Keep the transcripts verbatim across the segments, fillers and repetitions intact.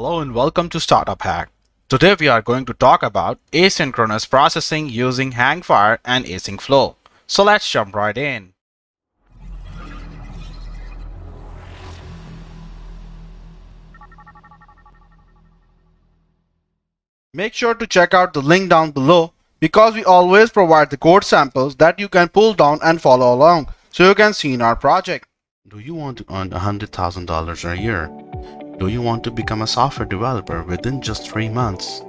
Hello and welcome to Startup Hakk. Today we are going to talk about asynchronous processing using Hangfire and AsyncFlow. So let's jump right in. Make sure to check out the link down below because we always provide the code samples that you can pull down and follow along so you can see in our project. Do you want to earn one hundred thousand dollars a year? Do you want to become a software developer within just three months?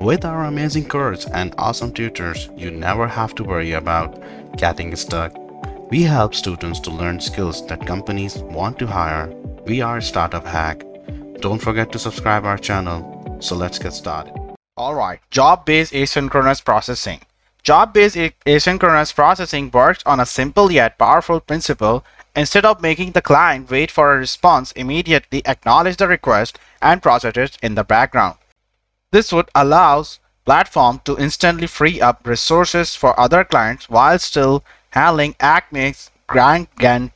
With our amazing course and awesome tutors, you never have to worry about getting stuck. We help students to learn skills that companies want to hire. We are Startup Hakk. Don't forget to subscribe our channel. So let's get started. Alright, job-based asynchronous processing. Job-based asynchronous processing works on a simple yet powerful principle. Instead of making the client wait for a response, immediately acknowledge the request and process it in the background. This would allow platform to instantly free up resources for other clients while still handling ACME's grand gantt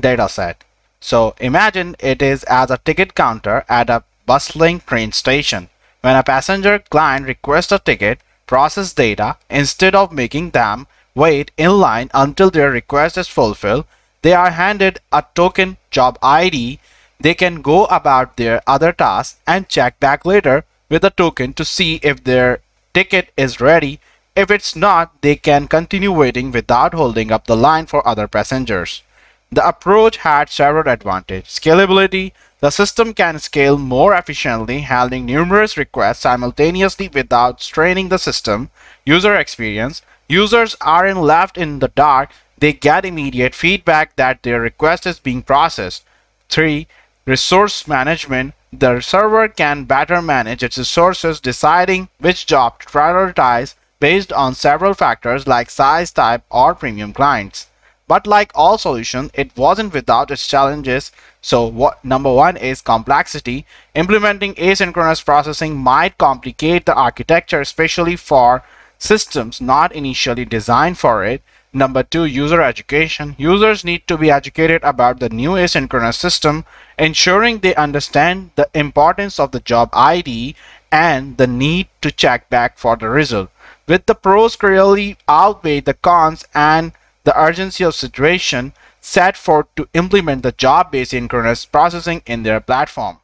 dataset. So imagine it is as a ticket counter at a bustling train station. When a passenger client requests a ticket, process data instead of making them wait in line until their request is fulfilled. They are handed a token job I D. They can go about their other tasks and check back later with a token to see if their ticket is ready. If it's not, they can continue waiting without holding up the line for other passengers. The approach had several advantages. Scalability. The system can scale more efficiently, handling numerous requests simultaneously without straining the system. User experience. Users aren't left in the dark. They get immediate feedback that their request is being processed. three. Resource management. The server can better manage its resources, deciding which job to prioritize based on several factors like size, type, or premium clients. But like all solutions, it wasn't without its challenges. So what, number one is complexity. Implementing asynchronous processing might complicate the architecture, especially for systems not initially designed for it. Number two, user education. Users need to be educated about the new asynchronous system, ensuring they understand the importance of the job I D and the need to check back for the result. With the pros clearly outweigh the cons and the urgency of situation, set forth to implement the job-based asynchronous processing in their platform.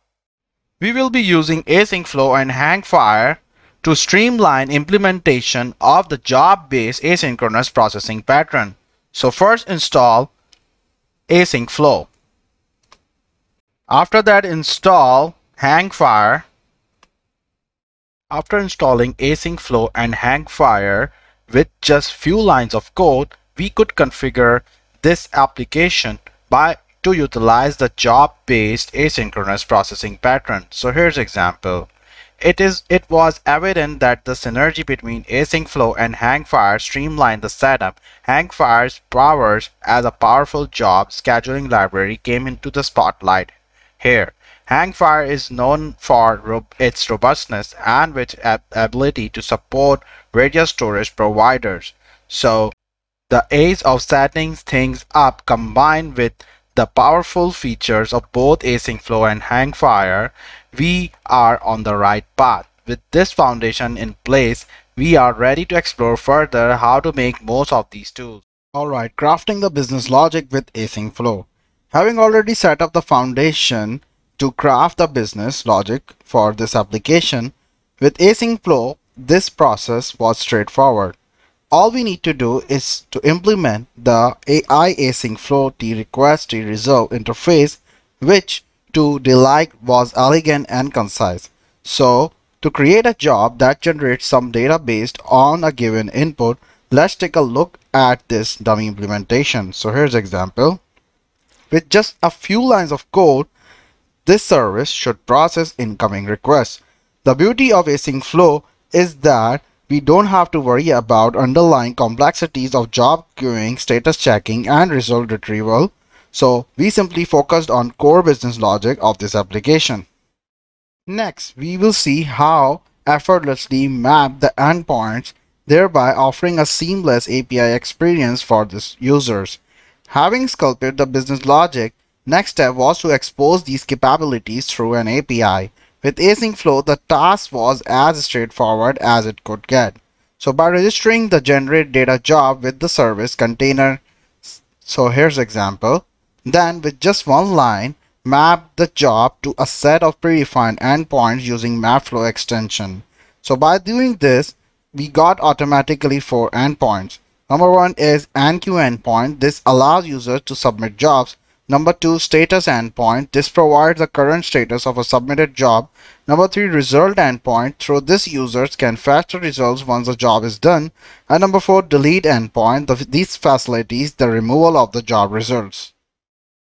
We will be using AsyncFlow and Hangfire to streamline implementation of the job-based asynchronous processing pattern. So first install AsyncFlow. After that install Hangfire. After installing AsyncFlow and Hangfire with just few lines of code, we could configure this application by to utilize the job-based asynchronous processing pattern. So here's example. It is it was evident that the synergy between AsyncFlow and Hangfire streamlined the setup. Hangfire's powers as a powerful job scheduling library came into the spotlight here. Hangfire is known for ro its robustness and its ab ability to support various storage providers. So the ease of setting things up combined with the powerful features of both AsyncFlow and Hangfire, we are on the right path. With this foundation in place, we are ready to explore further how to make most of these tools. Alright, crafting the business logic with AsyncFlow. Having already set up the foundation to craft the business logic for this application, with AsyncFlow, this process was straightforward. All we need to do is to implement the A I AsyncFlow TRequest TResolve interface, which to delight was elegant and concise. So to create a job that generates some data based on a given input, let's take a look at this dummy implementation. So here's example. With just a few lines of code, this service should process incoming requests. The beauty of AsyncFlow is that we don't have to worry about underlying complexities of job queuing, status checking, and result retrieval. So we simply focused on core business logic of this application. Next, we will see how effortlessly map the endpoints, thereby offering a seamless A P I experience for these users. Having sculpted the business logic, next step was to expose these capabilities through an A P I. With AsyncFlow, the task was as straightforward as it could get. So by registering the generate data job with the service container, so here's example, then with just one line, map the job to a set of predefined endpoints using mapflow extension. So by doing this, we got automatically four endpoints. Number one is enqueue endpoint. This allows users to submit jobs. Number two, status endpoint. This provides the current status of a submitted job. Number three, result endpoint. Through this, users can fetch the results once the job is done. And number four, delete endpoint. The, these facilities the removal of the job results.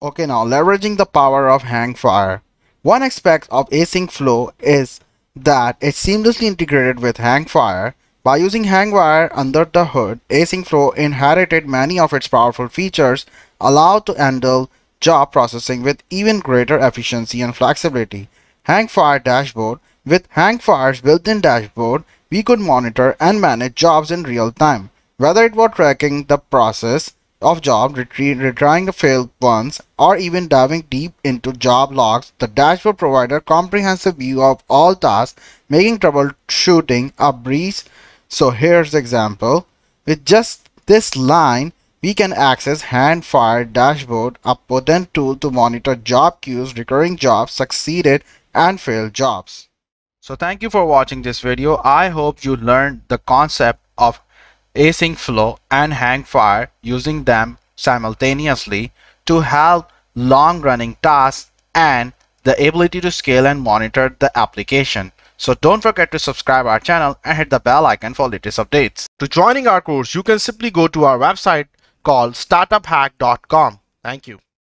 Okay, now leveraging the power of Hangfire. One aspect of AsyncFlow is that it's seamlessly integrated with Hangfire. By using Hangfire under the hood, AsyncFlow inherited many of its powerful features, allowed to handle job processing with even greater efficiency and flexibility. Hangfire dashboard. With Hangfire's built-in dashboard, we could monitor and manage jobs in real time, whether it was tracking the process of job, retrying the failed ones, or even diving deep into job logs. The dashboard provides a comprehensive view of all tasks, making troubleshooting a breeze. So here's the example. With just this line, we can access Hangfire dashboard, a potent tool to monitor job queues, recurring jobs, succeeded and failed jobs. So thank you for watching this video. I hope you learned the concept of AsyncFlow and Hangfire, using them simultaneously to help long-running tasks and the ability to scale and monitor the application. So don't forget to subscribe our channel and hit the bell icon for latest updates. To joining our course, you can simply go to our website called startup hakk dot com. Thank you.